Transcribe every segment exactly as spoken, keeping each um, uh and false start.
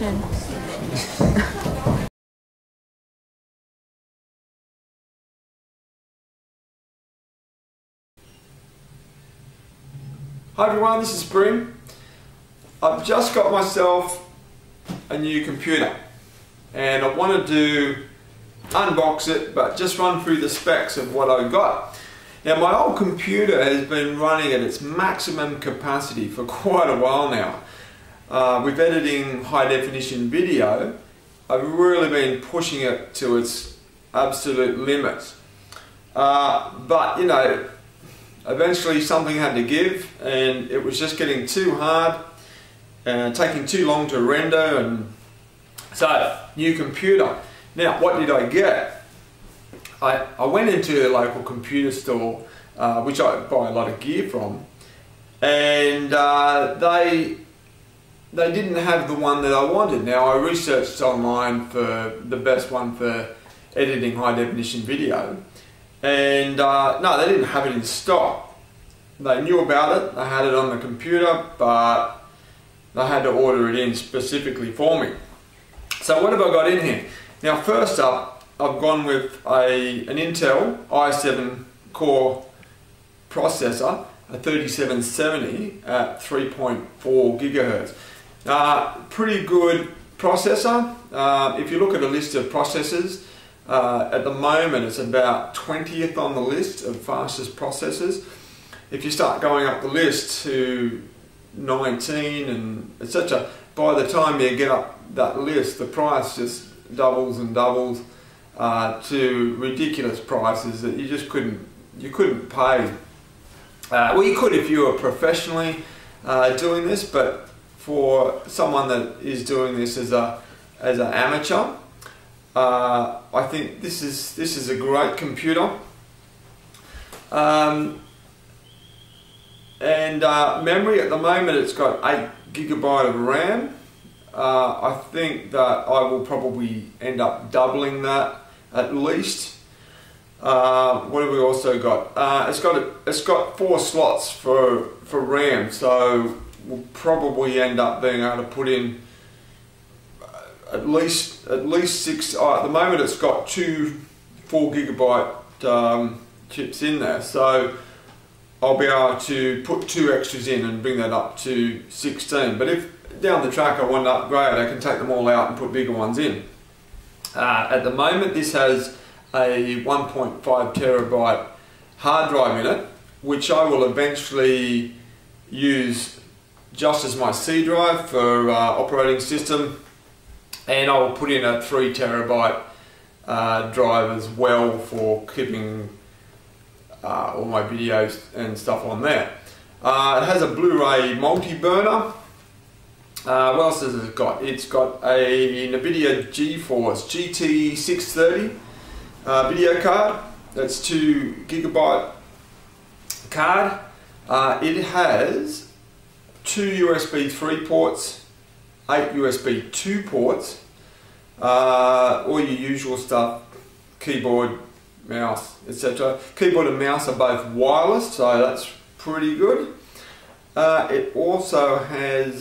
kitchen. Hi everyone, this is Brim. I've just got myself a new computer and I wanted to unbox it but just run through the specs of what I got. Now my old computer has been running at its maximum capacity for quite a while now. Uh, with editing high definition video, I've really been pushing it to its absolute limits. Uh, but you know, eventually something had to give and it was just getting too hard and taking too long to render, and so new computer. Now what did I get? I, I went into a local computer store uh, which I buy a lot of gear from, and uh, they they didn't have the one that I wanted. Now I researched online for the best one for editing high definition video, and uh, no, they didn't have it in stock. They knew about it, they had it on the computer, but they had to order it in specifically for me. So what have I got in here? Now first up, I've gone with a, an Intel i seven core processor, a thirty-seven seventy at three point four gigahertz. Uh, pretty good processor. Uh, if you look at a list of processors, uh, at the moment it's about twentieth on the list of fastest processors. If you start going up the list to nineteen and et cetera, by the time you get up that list, the price just doubles and doubles uh, to ridiculous prices that you just couldn't you couldn't pay. Uh, well, you could if you were professionally uh, doing this, but for someone that is doing this as a as an amateur, uh, I think this is this is a great computer. Um, And uh, memory, at the moment it's got eight gigabyte of RAM. Uh, I think that I will probably end up doubling that at least. Uh, what have we also got? Uh, it's got a, it's got four slots for, for RAM, so we'll probably end up being able to put in at least at least six. Uh, at the moment it's got two four gigabyte um, chips in there, so I'll be able to put two extras in and bring that up to sixteen. But if down the track I want to upgrade, I can take them all out and put bigger ones in. Uh, at the moment this has a one point five terabyte hard drive in it, which I will eventually use just as my C drive for uh, operating system, and I'll put in a three terabyte uh, drive as well for keeping Uh, all my videos and stuff on there. Uh, it has a Blu-ray multi-burner. Uh, what else has it got? It's got a NVIDIA GeForce G T six thirty uh, video card. That's two gigabyte card. Uh, it has two U S B three ports, eight U S B two ports, uh, all your usual stuff, keyboard, mouse, et cetera. Keyboard and mouse are both wireless, so that's pretty good. Uh, it also has,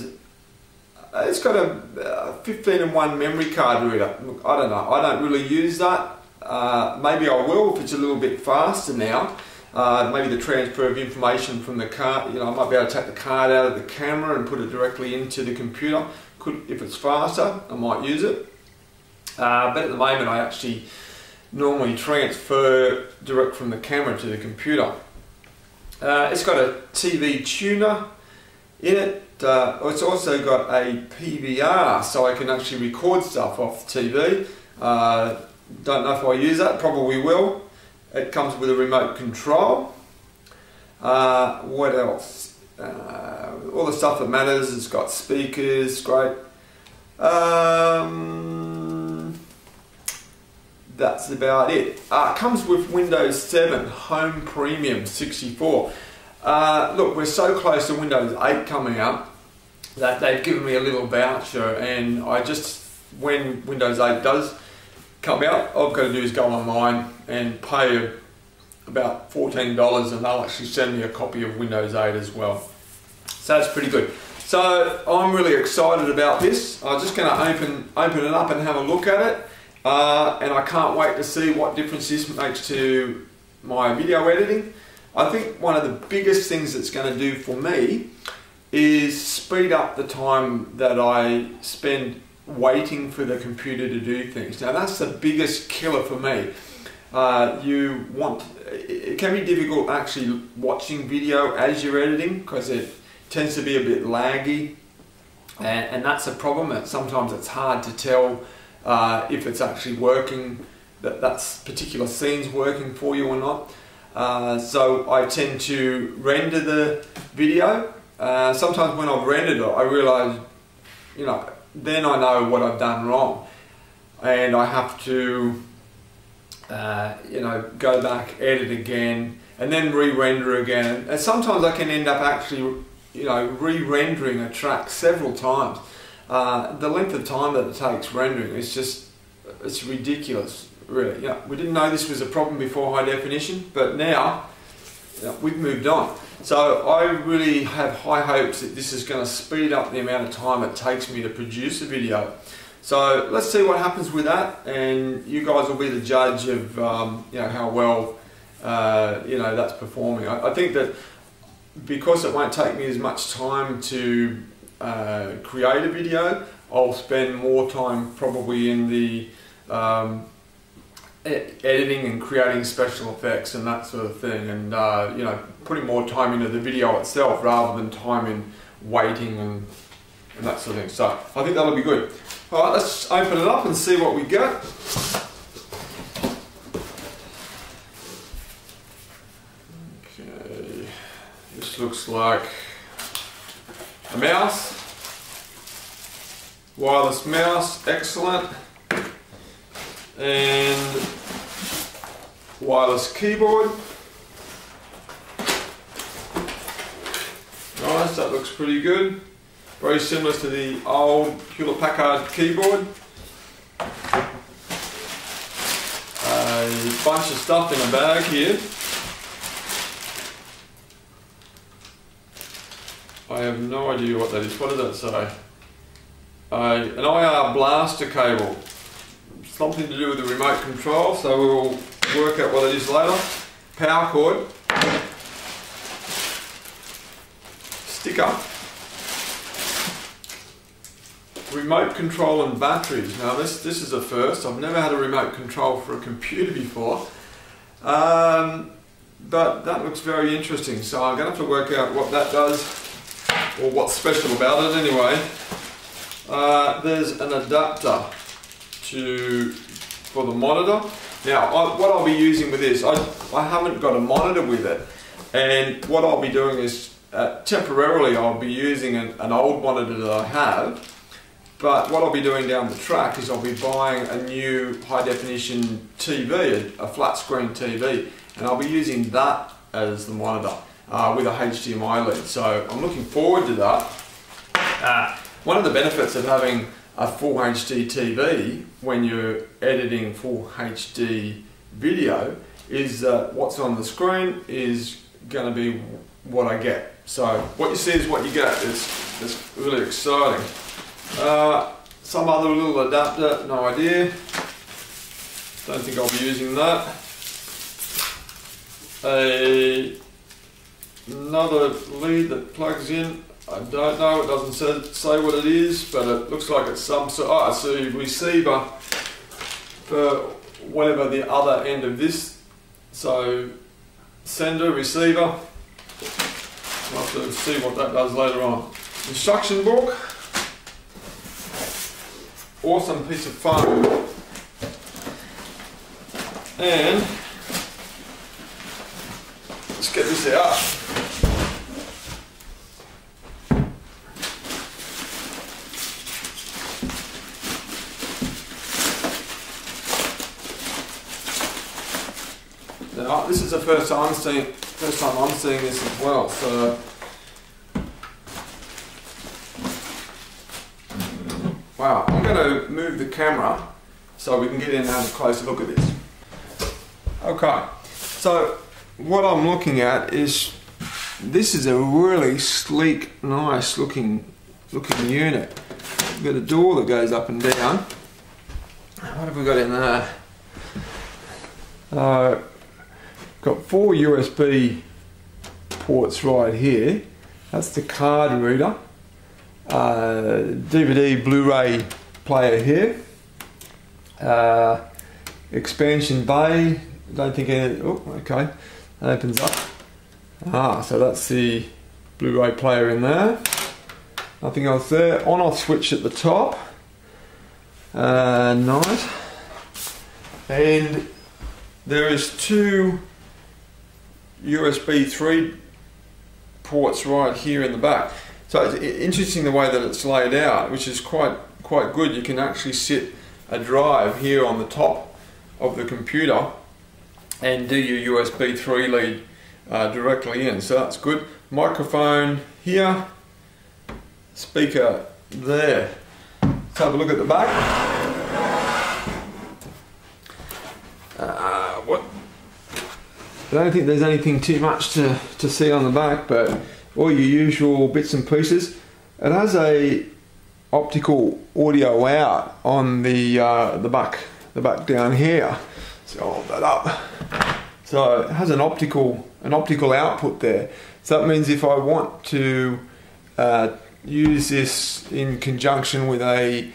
it's got a fifteen in one memory card reader. Look, I don't know, I don't really use that. Uh, maybe I will if it's a little bit faster now. Uh, maybe the transfer of information from the card, you know, I might be able to take the card out of the camera and put it directly into the computer. Could, if it's faster, I might use it. Uh, but at the moment I actually normally transfer direct from the camera to the computer. Uh, it's got a T V tuner in it. Uh, it's also got a P V R, so I can actually record stuff off T V. Uh, don't know if I use that, probably will. It comes with a remote control. Uh, what else? Uh, all the stuff that matters. It's got speakers, great. Um, That's about it. Uh, it comes with Windows seven Home Premium sixty-four. Uh, look, we're so close to Windows eight coming up that they've given me a little voucher, and I just, when Windows eight does come out, all I've got to do is go online and pay about fourteen dollars and they'll actually send me a copy of Windows eight as well. So that's pretty good. So I'm really excited about this. I'm just going to open open it up and have a look at it, uh, and I can't wait to see what difference this makes to my video editing. I think one of the biggest things that's going to do for me is speed up the time that I spend waiting for the computer to do things. Now that's the biggest killer for me. Uh, you want, it can be difficult actually watching video as you're editing because it tends to be a bit laggy, and, and that's a problem. And sometimes it's hard to tell uh, if it's actually working, that that particular scene's working for you or not. Uh, so I tend to render the video. Uh, sometimes when I've rendered it, I realise, you know, then I know what I've done wrong, and I have to uh, you know, go back, edit again, and then re-render again. And sometimes I can end up actually, you know, re-rendering a track several times. Uh, the length of time that it takes rendering is just, it's ridiculous, really. Yeah, we didn't know this was a problem before high definition, but now yeah, we've moved on. So I really have high hopes that this is going to speed up the amount of time it takes me to produce a video. So let's see what happens with that, and you guys will be the judge of um, you know, how well uh, you know, that's performing. I, I think that because it won't take me as much time to uh, create a video, I'll spend more time probably in the um, editing and creating special effects and that sort of thing, and uh, you know, putting more time into the video itself rather than time in waiting and, and that sort of thing. So I think that'll be good. All right, let's open it up and see what we get. Okay, this looks like a mouse, wireless mouse, excellent, and wireless keyboard. Nice, that looks pretty good. Very similar to the old Hewlett Packard keyboard. A bunch of stuff in a bag here. I have no idea what that is. What does that say? Uh, an I R blaster cable. Something to do with the remote control, so we'll work out what it is later. Power cord. Sticker. Remote control and batteries. Now this, this is a first. I've never had a remote control for a computer before. Um, but that looks very interesting, so I'm going to have to work out what that does, or what's special about it anyway. Uh, there's an adapter to for the monitor. Now I, what I'll be using with this, I, I haven't got a monitor with it, and what I'll be doing is uh, temporarily I'll be using an, an old monitor that I have, but what I'll be doing down the track is I'll be buying a new high definition T V, a, a flat screen T V, and I'll be using that as the monitor uh, with a H D M I lead, so I'm looking forward to that. Uh, one of the benefits of having a full H D T V when you're editing full H D video is that uh, what's on the screen is going to be what I get. So what you see is what you get. It's, it's really exciting. Uh, some other little adapter, no idea. Don't think I'll be using that. A, another lead that plugs in. I don't know, it doesn't say, say what it is, but it looks like it's some sort oh, it's a receiver for whatever the other end of this. So, sender, receiver. We'll have to see what that does later on. Instruction book. Awesome piece of foam. And let's get this out. Now, this is the first time I'm seeing, first time I'm seeing this as well. So, wow! I'm going to move the camera so we can get in and have a closer look at this. Okay. So, what I'm looking at is this is a really sleek, nice-looking look at the unit. We've got a door that goes up and down. What have we got in there? Uh, got four U S B ports right here. That's the card reader. Uh, D V D Blu-ray player here. Uh, expansion bay. I don't think any, oh, okay. That opens up. Ah, so that's the Blu-ray player in there. Nothing else there. On-off switch at the top. Uh, nice. And there is two U S B three ports right here in the back. So it's interesting the way that it's laid out, which is quite quite good. You can actually sit a drive here on the top of the computer and do your U S B three lead uh, directly in. So that's good. Microphone here. Speaker there. Let's have a look at the back. Uh, what? I don't think there's anything too much to, to see on the back, but all your usual bits and pieces. It has a optical audio out on the uh, the back, the back down here. So I'll hold that up. So it has an optical an optical output there. So that means if I want to uh, use this in conjunction with a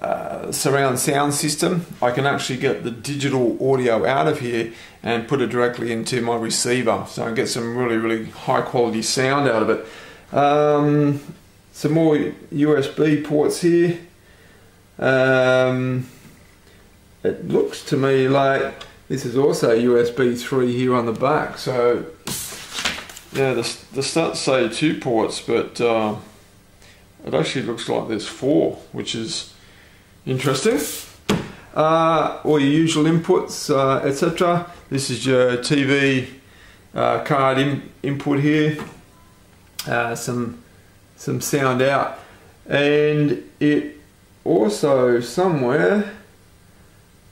uh, surround sound system, I can actually get the digital audio out of here and put it directly into my receiver, so I can get some really really high quality sound out of it. Um, some more U S B ports here. Um, it looks to me like this is also U S B three here on the back, so yeah, the, the stats say two ports, but uh, it actually looks like there's four, which is interesting. Uh, all your usual inputs, uh, et cetera. This is your T V uh, card in input here. Uh, some some sound out, and it also somewhere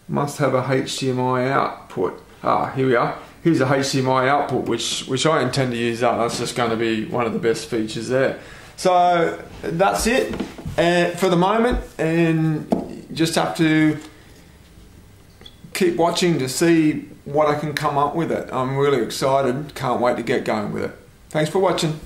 must have a H D M I output. Ah, here we are. Here's a H D M I output, which which I intend to use out. That's just going to be one of the best features there. So that's it uh, for the moment, and you just have to keep watching to see what I can come up with it. I'm really excited, can't wait to get going with it. Thanks for watching.